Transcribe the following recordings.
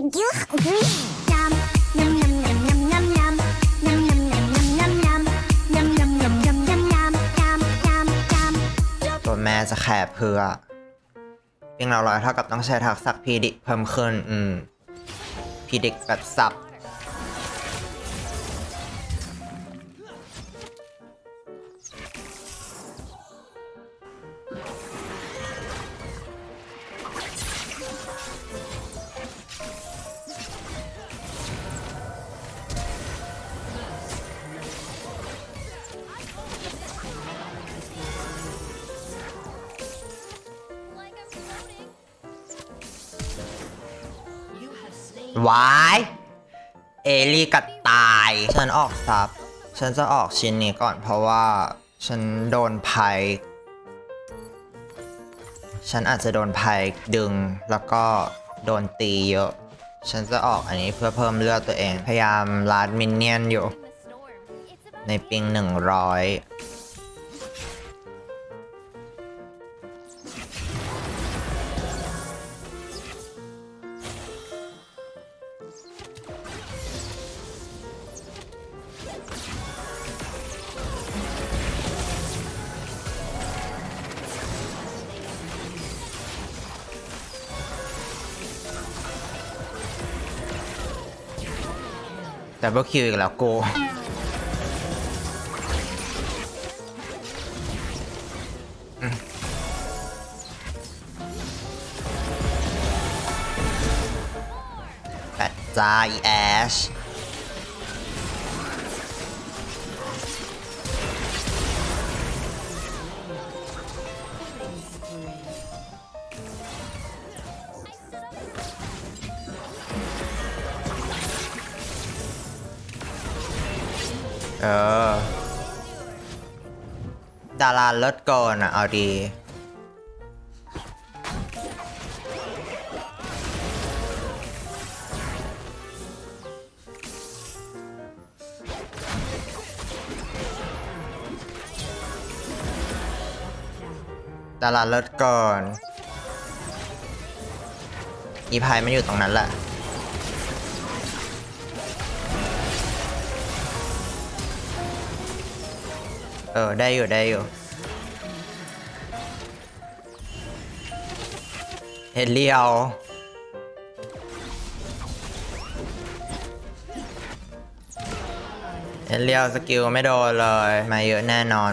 Are you hungry? Yum, yum, yum, yum, yum, yum, yum, yum, yum, yum, yum, yum, yum, yum, yum, yum, yum, yum, yum, yum. ตัวแม่จะแคบเพื่อวิ่งเราลอยเท่ากับต้องใช้ทักษะพีดิกเพิ่มขึ้นพีดิกแบบสับวายเอลี่กัดตายฉันออกซับฉันจะออกชิ้นนี้ก่อนเพราะว่าฉันโดนไพร์ฉันอาจจะโดนไพร์ดึงแล้วก็โดนตีเยอะฉันจะออกอันนี้เพื่อเพิ่มเลือดตัวเองพยายามลาดมินเนี่ยนอยู่ในปิง100ดับเบิลคิวอีกแล้วโกแบบจ้าอีแอชดาราเลิศเกินอ่ะเอาดีดาราเลิศเกินอีพายมันอยู่ตรงนั้นแหละได้อยู่เห็นเลี้ยวสกิลไม่โดนเลยมาเยอะแน่นอน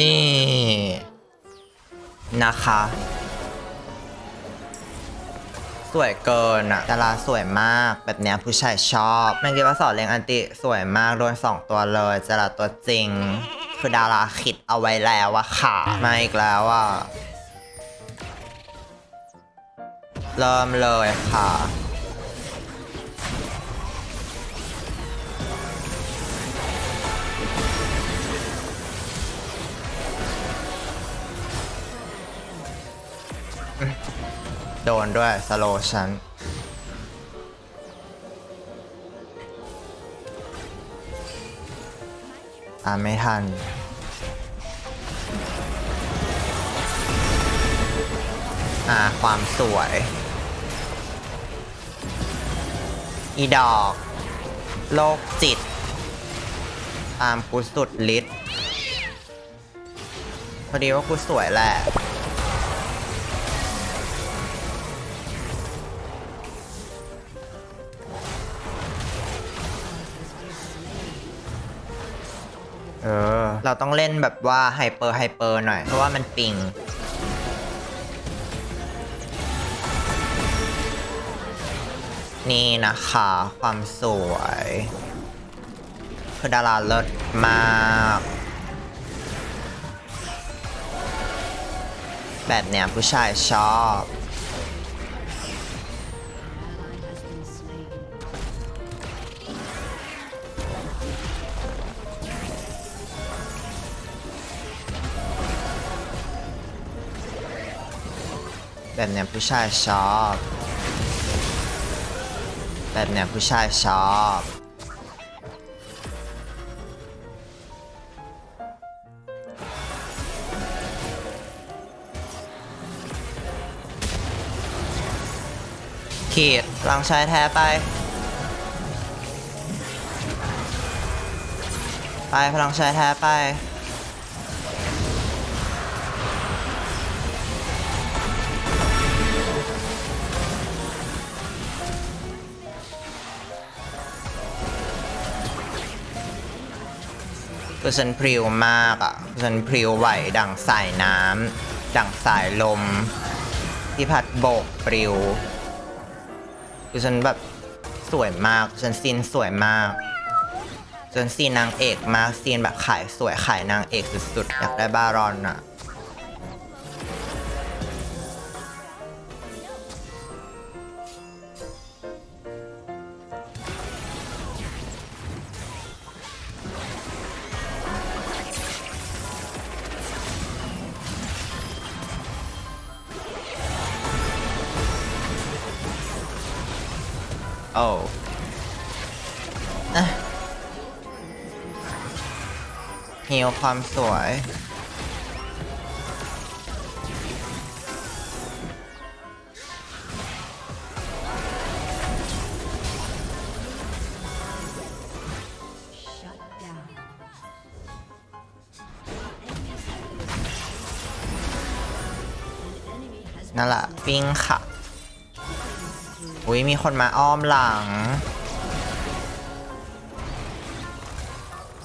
นี่นะคะสวยเกินอะดาราสวยมากแบบเนี้ยผู้ชายชอบแมงกี้ว่าสอนเลงอันติสวยมากโดน2ตัวเลยจะละตัวจริงคือดาราคิดเอาไว้แล้วว่าขามาอีกแล้วอะเริ่มเลยค่ะโดนด้วยสโลชันไม่ทันความสวยอีดอกโลกจิตตามกูสุดฤทธิ์พอดีว่ากูสวยแหละเราต้องเล่นแบบว่าไฮเปอร์หน่อยเพราะว่ามันปิงนี่นะคะความสวยคือดาราเลิศมากแบบเนี้ยผู้ชายชอบ แบบเนี้ยผู้ชายชอบแบบเนี้ยผู้ชายชอบขีดลองใช้แท้ไปพลังชายแท้ไปตัวฉันพริ้วมากอ่ะฉันพริ้วไหวดั่งสายน้ำดั่งสายลมที่พัดโบกปลิวคือฉันแบบสวยมากฉันซีนสวยมากจนซีนนางเอกมาซีนแบบขายสวยขายนางเอกสุดๆอยากได้บารอนอ่ะโอ้หิวความสวยนั่นแหละปิ้งค่ะอุ้ยมีคนมาอ้อมหลัง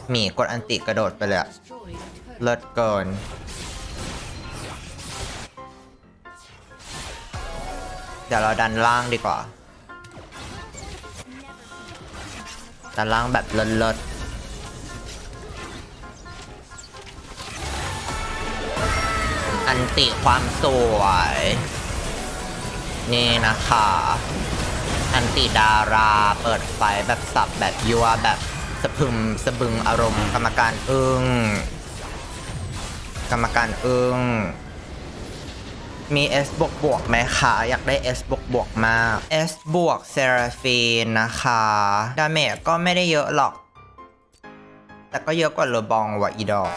หมีกดอันติกระโดดไปเลยเลิศเกินเดี๋ยวเราดันล่างดีกว่าดันล่างแบบเลิศๆอันติความสวยนี่นะคะอันติดาราเปิดไฟแบบสับแบบยัวแบบสะพึมสะบึงอารมณ์กรรมการอึ้งมี S บวกๆไหมคะอยากได้ S บวกมาก S บวกเซราฟีนนะคะดาเมจก็ไม่ได้เยอะหรอกแต่ก็เยอะกว่าโลบองว่ะอีดอก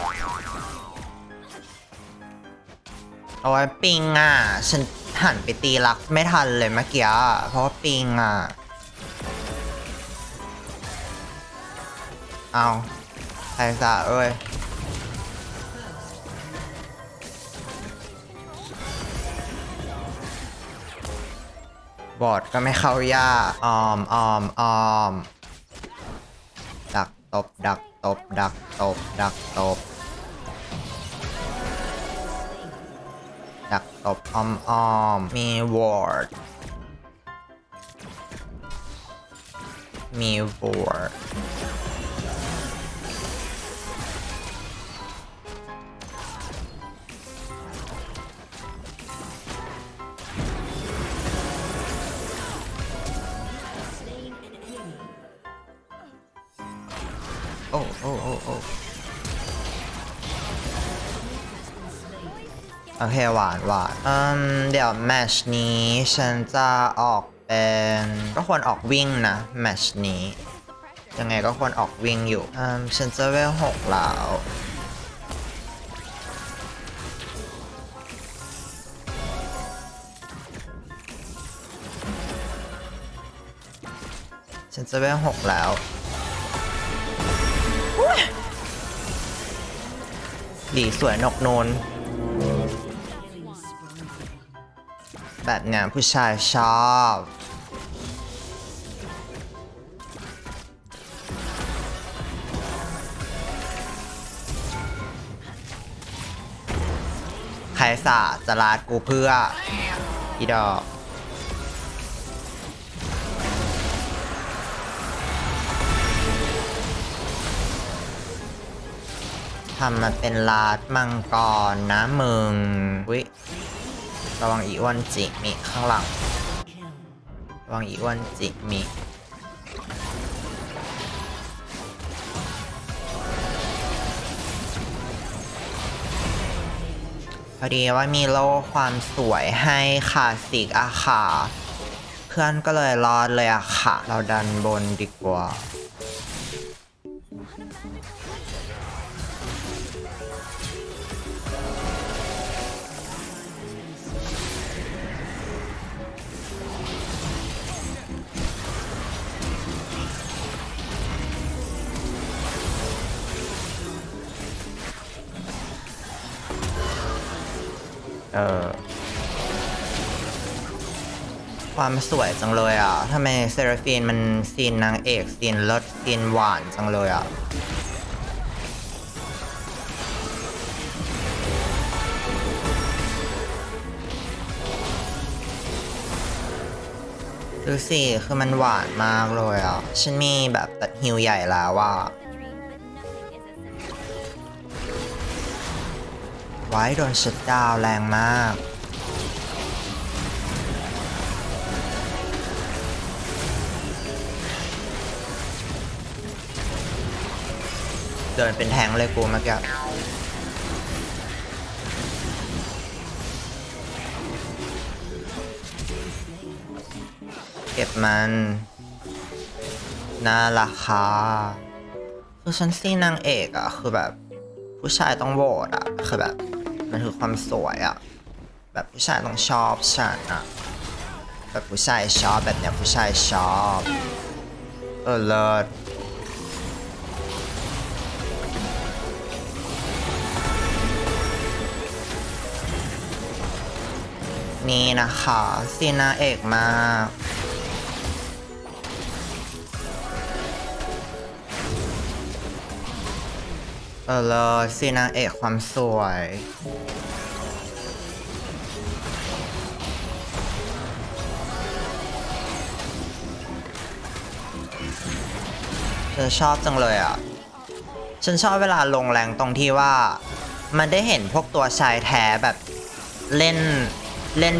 เอาไว้ปิงอ่ะฉันหันไปตีลักไม่ทันเลยเมื่อกี้เพราะว่าปิงอ่ะเอาไทซาเอ้ยบอดก็ไม่เข้ายากดักตบดักตบมีวอร์ดโอเคหวานเดี๋ยวแมชนี้ฉันจะออกเป็นก็ควรออกวิ่งนะแมชนี้ยังไงก็ควรออกวิ่งอยู่ฉันจะเวล6แล้วดีสวยนกนูนแบบเนี้ยผู้ชายชอบใครสาจะลาดกูเพื่ออีดอกทำมาเป็นลาดมังกรนะมึงวิระวังอีอ้วนจิมิข้างหลังระวังอีอ้วนจิมิ พอดีว่ามีโล่ความสวยให้ค่ะสิกอะค่ะเพื่อนก็เลยรอดเลยอะค่ะเราดันบนดีกว่าความสวยจังเลยอ่ะทำไมเซราฟีนมันซีนนางเอกซีนเลิศซีนหวานจังเลยอ่ะดูสิคือมันหวานมากเลยอ่ะฉันมีแบบตัดฮิวใหญ่แล้วว่าไว้โดนชัดดาวแรงมากเดินเป็นแทงเลยกูมาแกเก็บมันน่ารักค่ะคือฉันซีนางเอกอ่ะคือแบบผู้ชายต้องโหวตอ่ะคือแบบมันคือความสวยอ่ะแบบผู้ชายต้องชอบฉันอ่ะแบบผู้ชายชอบแบบเนี้ยผู้ชายชอบเลิศนี่นะคะซีนางเอกมากเลยซีนางเอกความสวยเธอชอบจังเลยอ่ะฉันชอบเวลาลงแรงตรงที่ว่ามันได้เห็นพวกตัวชายแท้แบบเล่น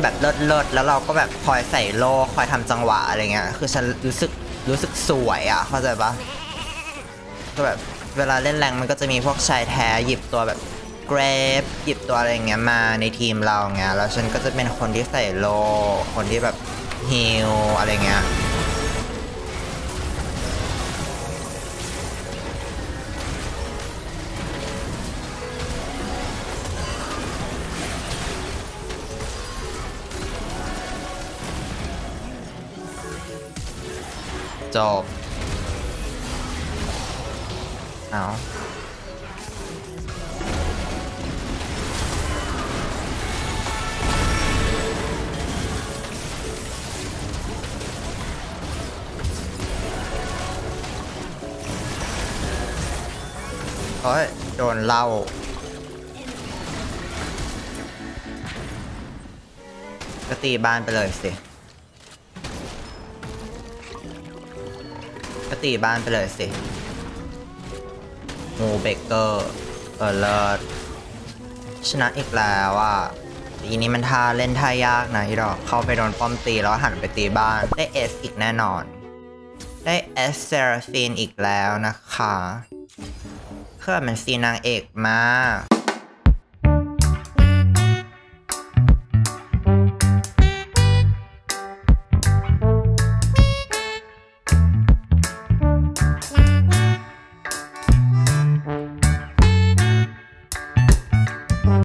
แบบเลิศแล้วเราก็แบบคอยใส่โลคอยทำจังหวะอะไรเงี้ยคือฉันรู้สึกสวยอ่ะเข้าใจปะก็แบบเวลาเล่นแรงมันก็จะมีพวกชายแท้หยิบตัวแบบเกรฟหยิบตัวอะไรเงี้ยมาในทีมเราเงี้ยแล้วฉันก็จะเป็นคนที่ใส่โลคนที่แบบฮิลอะไรเงี้ยจบเอาเฮ้ยโดนเล่าก็ตีบ้านไปเลยสิก็ตีบ้านไปเลยสิงูเบเกอร์เลิศชนะอีกแล้วอ่ะทีนี้มันท่าเล่นท่ายากนะอีดอกเข้าไปโดนป้อมตีแล้วหันไปตีบ้านได้เอสอีกแน่นอนได้เอสเซราฟีนอีกแล้วนะคะคือมันซีนางเอกมาก